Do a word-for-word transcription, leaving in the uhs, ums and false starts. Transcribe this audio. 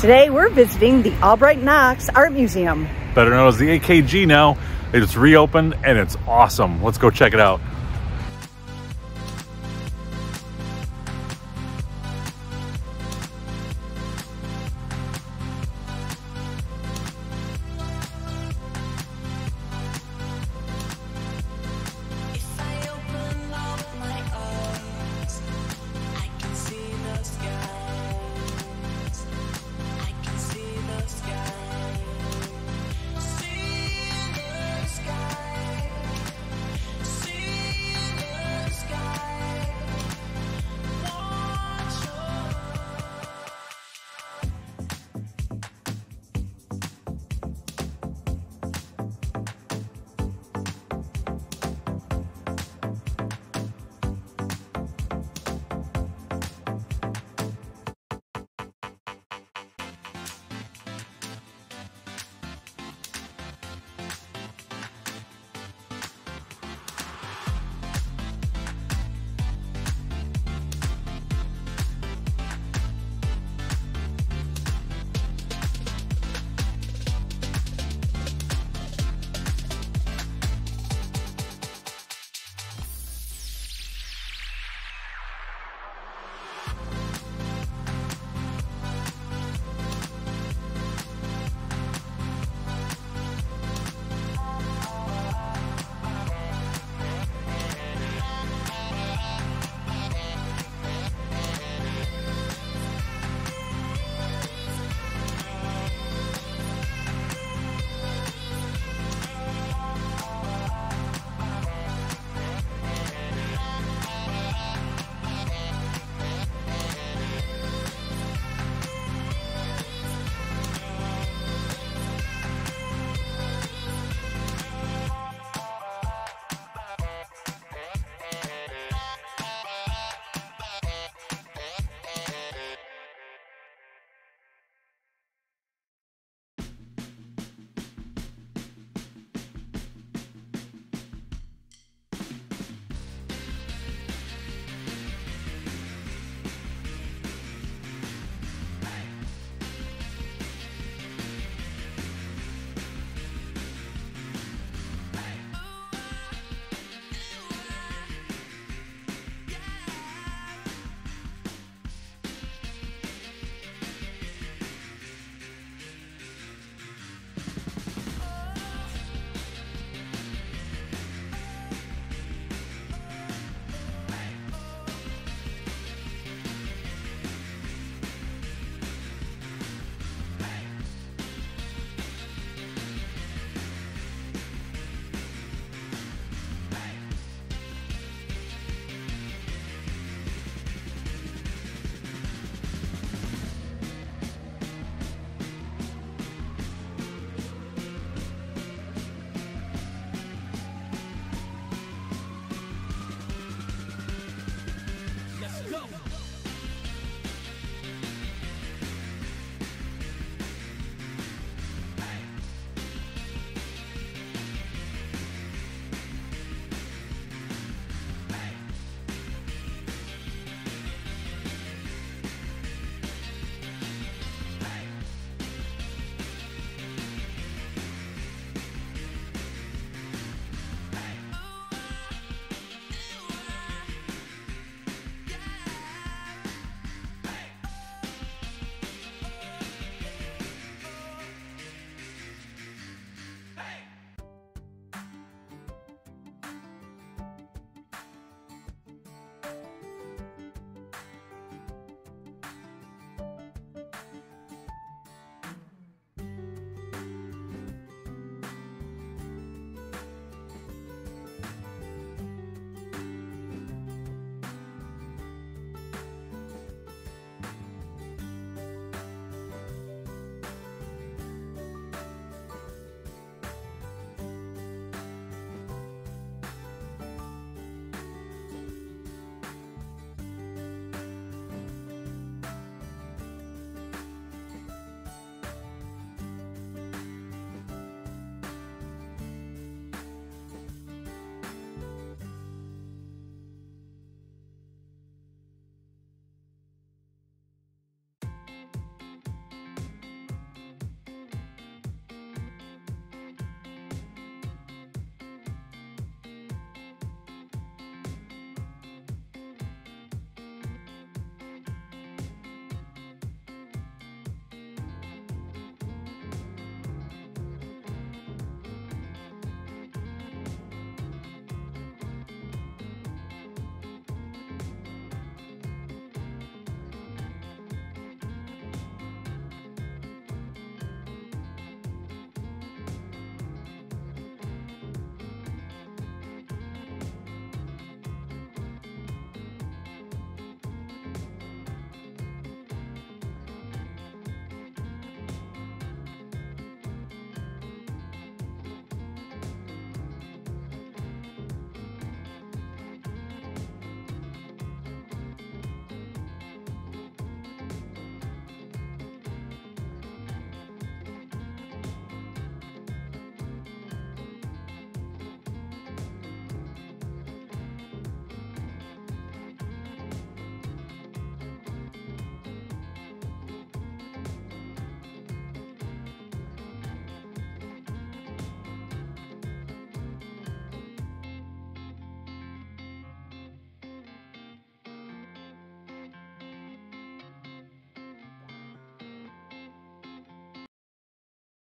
Today we're visiting the Albright-Knox Art Museum. Better known as the A K G now. It's reopened and it's awesome. Let's go check it out.